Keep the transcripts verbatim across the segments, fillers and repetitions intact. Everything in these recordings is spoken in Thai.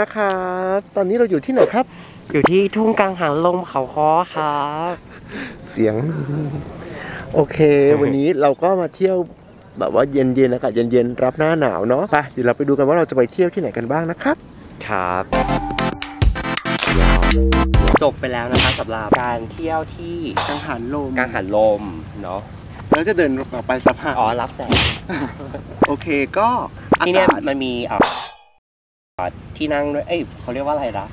นะคะตอนนี้เราอยู่ที่ไหนครับอยู่ที่ทุ่งกลางหางลมเขาค้อครับเสียงโอเควันนี้เราก็มาเที่ยวแบบว่าเย็นๆอากาศเย็นๆรับหน้าหนาวเนาะไปเดี๋ยวเราไปดูกันว่าเราจะไปเที่ยวที่ไหนกันบ้างนะครับครับจบไปแล้วนะคะสำหรับการเที่ยวที่กังหันลมกังหันลมเนาะแล้วจะเดินออกไปสะพานอ๋อรับแสงโอเคก็ที่นี่มันมีอ่ะที่นั่งด้วยเอ้ยเขาเรียกว่าอะไรนะ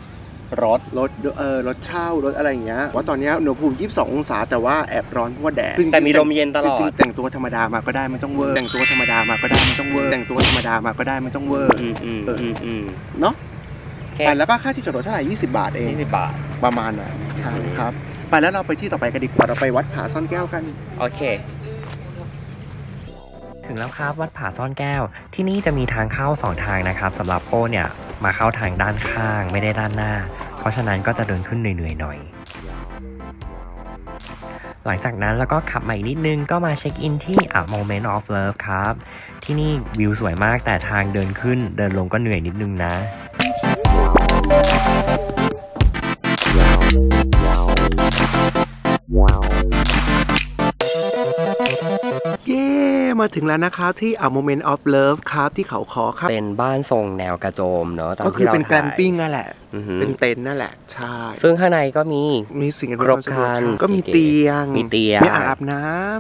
รถรถเออรถเช่ารถอะไรอย่างเงี้ยว่าตอนนี้อุณหภูมิยี่สิบสององศาแต่ว่าแอบร้อนเพราะว่าแดดแต่มีลมเย็นตลอดแต่งตัวธรรมดามาก็ได้ไม่ต้องเวอร์แต่งตัวธรรมดามาก็ได้ไม่ต้องเวอร์แต่งตัวธรรมดามาก็ได้ไม่ต้องเวอร์เนาะไปแล้วก็ค่าที่จอดรถเท่าไหร่ยี่สิบบาทเองยี่สิบบาทประมาณน่ะใช่ครับไปแล้วเราไปที่ต่อไปกันดีกว่าเราไปวัดผาซ่อนแก้วกันโอเคถึงแล้วครับวัดผาซ่อนแก้วที่นี่จะมีทางเข้าสองทางนะครับสำหรับโอ้เนี่ยมาเข้าทางด้านข้างไม่ได้ด้านหน้าเพราะฉะนั้นก็จะเดินขึ้นเหนื่อยๆหน่อยหลังจากนั้นแล้วก็ขับมาอีกนิดนึงก็มาเช็คอินที่ A Moment of Love ครับที่นี่วิวสวยมากแต่ทางเดินขึ้นเดินลงก็เหนื่อยนิดนึงนะมาถึงแล้วนะคะที่ A Moment of Love ครับที่เขาค้อครับเป็นบ้านทรงแนวกระโจมเนาะก็คือเป็นแกลมปิ้งนั่นแหละเป็นเต็นท์นั่นแหละใช่ซึ่งข้างในก็มีมีสิ่งอำนวยความสะดวกก็มีเตียงมีเตียงมีอ่างอาบน้ำ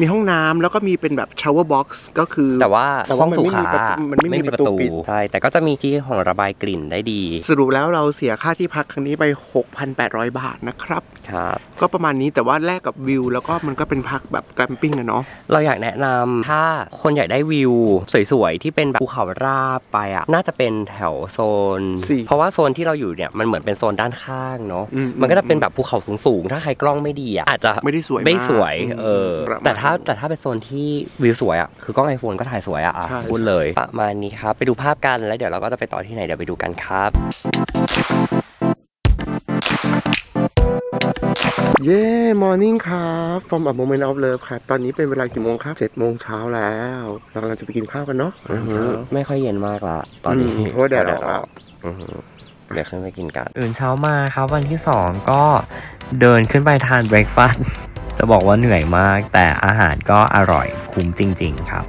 มีห้องน้ำแล้วก็มีเป็นแบบชาวเวอร์บ็อกซ์ก็คือแต่ว่าห้องสุขามันไม่มีประตูปิดใช่แต่ก็จะมีที่ของระบายกลิ่นได้ดีสรุปแล้วเราเสียค่าที่พักครั้งนี้ไป หกพันแปดร้อย บาทนะครับครับก็ประมาณนี้แต่ว่าแลกกับวิวแล้วก็มันก็เป็นพักแบบแกลมปิ้งอะเนาะเราอยากแนะนำถ้าคนอยากได้วิวสวยๆที่เป็นแบบภูเขาราบไปอะน่าจะเป็นแถวโซนเพราะว่าโซนที่เราอยู่เนี่ยมันเหมือนเป็นโซนด้านข้างเนาะมันก็จะเป็นแบบภูเขาสูงๆถ้าใครกล้องไม่ดีอะอาจจะไม่ได้สวยไม่สวยเออแต่ถ้าแต่ถ้าเป็นโซนที่วิวสวยอะคือกล้องไอโฟนก็ถ่ายสวยอะพูดเลยประมาณนี้ครับไปดูภาพกันแล้วเดี๋ยวเราก็จะไปต่อที่ไหนเดี๋ยวไปดูกันครับเย้ Morning ครับ from A Moment of Love ครับตอนนี้เป็นเวลากี่โมงครับเจ็ดโมงเช้าแล้วเรากำลังจะไปกินข้าวกันเนาะไม่ค่อยเย็นมากละตอนนี้เพราะแดดออกแล้วเดี๋ยวขึ้นไปกินกันอื่นเช้ามาครับวันที่สองก็เดินขึ้นไปทานเบรคฟาสต์จะบอกว่าเหนื่อยมากแต่อาหารก็อร่อยคุ้มจริงๆครับ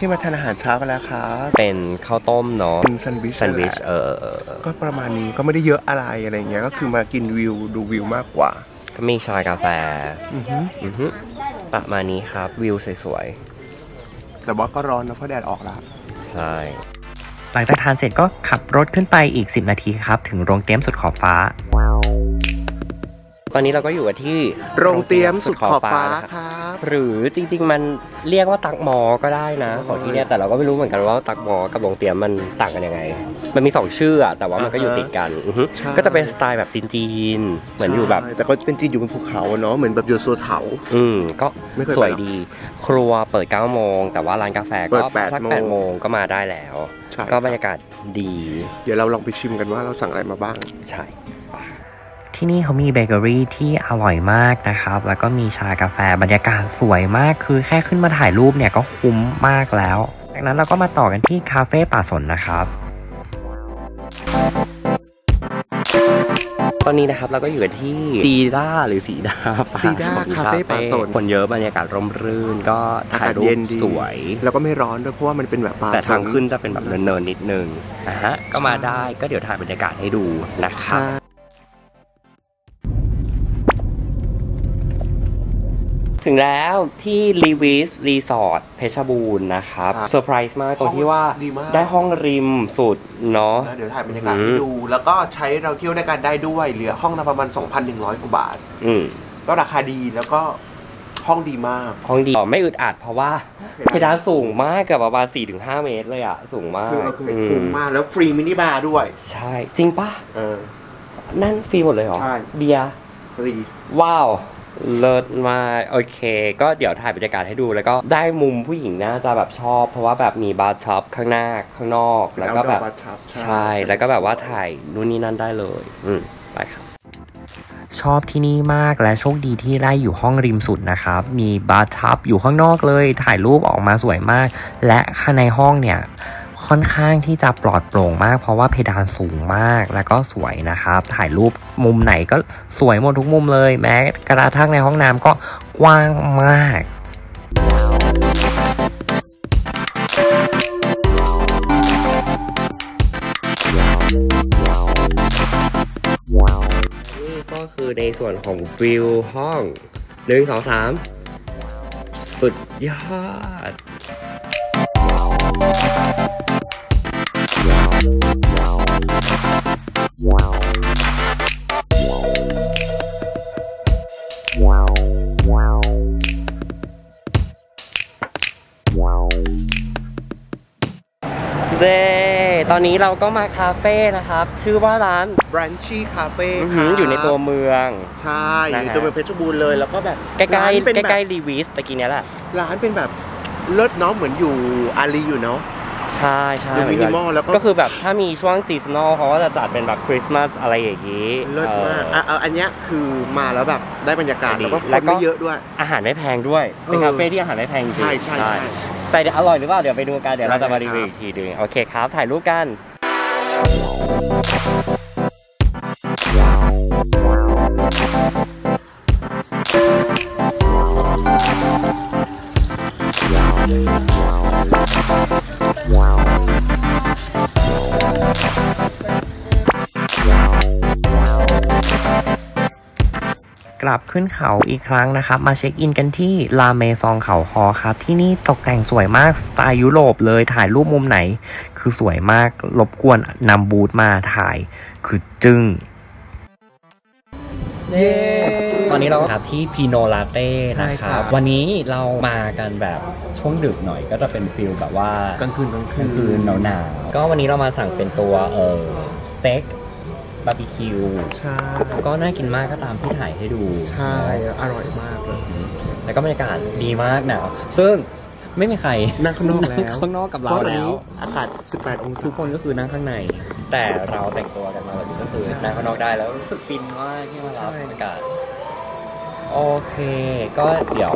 ที่มาทานอาหารเช้ากันแล้วครับเป็นข้าวต้มเนาะเป็นแซนด์วิชแซนด์วิชเออก็ประมาณนี้ก็ไม่ได้เยอะอะไรอะไรเงี้ยก็คือมากินวิวดูวิวมากกว่าก็มีชากาแฟอือฮึอือฮึประมาณนี้ครับวิวสวยๆแต่ว่าก็ร้อนนะเพราะแดดออกแล้วใช่หลังจากทานเสร็จก็ขับรถขึ้นไปอีกสิบนาทีครับถึงโรงเตี้ยมสุดขอบฟ้าตอนนี้เราก็อยู่กันที่โรงเตี้ยมสุดขอบฟ้าครับหรือจริงๆมันเรียกว่าตักหมอก็ได้นะของที่เนี่ยแต่เราก็ไม่รู้เหมือนกันว่าตักหมอกับโรงเตี้ยมมันต่างกันยังไงมันมีสองชื่ออะแต่ว่ามันก็อยู่ติดกันก็จะเป็นสไตล์แบบจีนๆเหมือนอยู่แบบแต่ก็เป็นจีนอยู่บนภูเขาเนาะเหมือนแบบอยู่โซนเขาอืมก็สวยดีครัวเปิดเก้าโมงแต่ว่าร้านกาแฟก็สักแปดโมงก็มาได้แล้วก็บรรยากาศดีเดี๋ยวเราลองไปชิมกันว่าเราสั่งอะไรมาบ้างใช่ที่นี่เขามีเบเกอรี่ที่อร่อยมากนะครับแล้วก็มีชากาแฟบรรยากาศสวยมากคือแค่ขึ้นมาถ่ายรูปเนี่ยก็คุ้มมากแล้วจากนั้นเราก็มาต่อกันที่คาเฟ่ป่าสนนะครับตอนนี้นะครับเราก็อยู่ที่ซีด้าหรือสีดาสีดาคาเฟ่ป่าสนคนเยอะบรรยากาศร่มรื่นก็ถ่ายรูปสวยแล้วก็ไม่ร้อนด้วยเพราะว่ามันเป็นแบบป่าแต่ทางขึ้นจะเป็นแบบเนินๆนิดนึงนะฮะก็มาได้ก็เดี๋ยวถ่ายบรรยากาศให้ดูนะครับถึงแล้วที่รีวิสรีสอร์ทเพชรบูรณ์นะครับเซอร์ไพรส์มากตรงที่ว่าได้ห้องริมสุดเนาะเดี๋ยวถ่ายบรรยากาศให้ดูแล้วก็ใช้เราเที่ยวในการได้ด้วยเหลือห้องละประมาณ สองพันหนึ่งร้อย กว่าบาทอืมก็ราคาดีแล้วก็ห้องดีมากห้องดีไม่อึดอัดเพราะว่าเพดานสูงมากกับประมาณ สี่ถึงห้า เมตรเลยอ่ะสูงมากคือเราเคยคุ้มมากแล้วฟรีมินิบาร์ด้วยใช่จริงป่ะเออนั่นฟรีหมดเลยเหรอใช่เบียร์ฟรีว้าวเลิศมากโอเคก็เดี๋ยวถ่ายบรรยากาศให้ดูแล้วก็ได้มุมผู้หญิงน่าจะแบบชอบเพราะว่าแบบมีบาร์ช็อปข้างหน้าข้างนอกแล้วก็แบบใช่แล้วก็แบบว่าถ่ายนู่นนี่นั่นได้เลยอืมไปครับชอบที่นี่มากและโชคดีที่ได้อยู่ห้องริมสุดนะครับมีบาร์ช็อปอยู่ข้างนอกเลยถ่ายรูปออกมาสวยมากและข้างในห้องเนี่ย ค่อนข้างที่จะปลอดโปร่งมากเพราะว่าเพดานสูงมากแล้วก็สวยนะครับถ่ายรูปมุมไหนก็สวยหมดทุกมุมเลยแม้กระทั่งในห้องน้ำก็กว้างมากนี่ก็คือในส่วนของวิวห้องหนึ่งสองสามสุดยอดเด้ตอนนี้เราก็มาคาเฟ่นะครับชื่อว่าร้าน Brunchy Cafe ค่ะอยู่ในตัวเมืองใช่อยู่ในตัวเมืองเพชรบูรณ์เลยแล้วก็แบบใกล้ๆใกล้ๆรีวิสตะกี้นี้แหละร้านเป็นแบบเลิศเนาะเหมือนอยู่อารีอยู่เนาะใช่ใช่มินิมอลแล้วก็คือแบบถ้ามีช่วงซีซันนอลเขาก็จะจัดเป็นแบบคริสต์มาสอะไรอย่างนี้เลิศมากอ่ะอันนี้คือมาแล้วแบบได้บรรยากาศแล้วก็คนไม่เยอะด้วยอาหารไม่แพงด้วยเป็นคาเฟ่ที่อาหารไม่แพงจริงใช่ใช่แต่อร่อยหรือเปล่าเดี๋ยวไปดูกันเดี๋ยวเราจะมารีวิวอีกทีหนึ่งโอเคครับถ่ายรูปกันกลับขึ้นเขาอีกครั้งนะครับมาเช็คอินกันที่ลาเมซองเขาคอครับที่นี่ตกแต่งสวยมากสไตล์ยุโรปเลยถ่ายรูปมุมไหนคือสวยมากรบกวนนำบูธมาถ่ายคือจึ้งตอนนี้เราครับที่พีโนลาเต้นะครับวันนี้เรามากันแบบช่วงดึกหน่อยก็จะเป็นฟิลแบบว่ากลางคืนกลางคืนหนาวหนาวก็วันนี้เรามาสั่งเป็นตัวเออสเต็กบาร์บีคิวก็น่ากินมากก็ตามที่ถ่ายให้ดูใช่อร่อยมากเลยแล้วก็บรรยากาศดีมากหนาวซึ่งไม่มีใครนั่งข้างนอกแล้วข้างนอกกับเราแล้วอากาศสิบแปดองศาทุกคนก็คือนั่งข้างในแต่เราแต่งตัวกันมาแบบนี้ก็คือนั่งข้างนอกได้แล้วรู้สึกฟินมากที่มารับบรรยากาศโอเคก็เดี๋ยว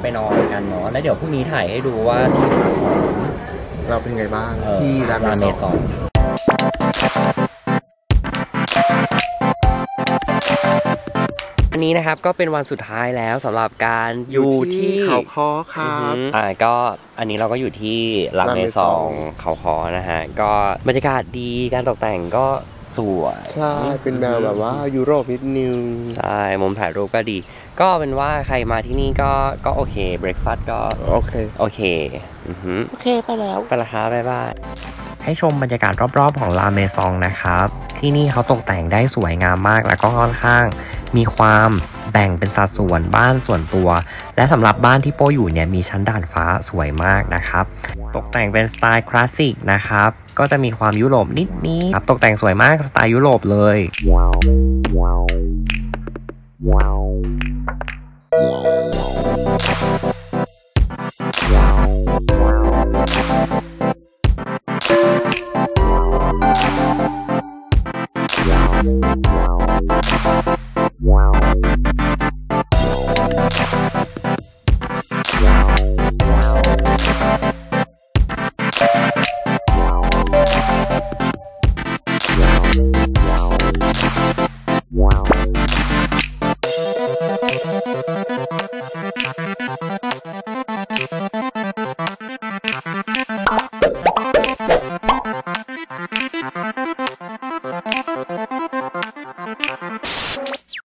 ไปนอนกันเนาะแล้วเดี๋ยวพรุ่งนี้ถ่ายให้ดูว่าที่เราเป็นไงบ้างที่ลาเมซองนี้นะครับก็เป็นวันสุดท้ายแล้วสำหรับการอยู่ที่เขาคอครับอ่าก็อันนี้เราก็อยู่ที่ลาเมซองเขาคอนะฮะก็บรรยากาศดีการตกแต่งก็สวยใช่เป็นแนวแบบว่ายุโรปนิดนึงใช่มุมถ่ายรูปก็ดีก็เป็นว่าใครมาที่นี่ก็ก็โอเคเบรคฟาสต์ก็โอเคโอเคโอเคไปแล้วไปละครับบ๊ายบายให้ชมบรรยากาศรอบๆของลาเมซองนะครับที่นี่เขาตกแต่งได้สวยงามมากแล้วก็ค่อนข้างมีความแบ่งเป็นสัดส่วนบ้านส่วนตัวและสำหรับบ้านที่โป้อยู่เนี่ยมีชั้นดาดฟ้าสวยมากนะครับตกแต่งเป็นสไตล์คลาสสิกนะครับก็จะมีความยุโรปนิดนี้ครับตกแต่งสวยมากสไตล์ยุโรปเลยWow.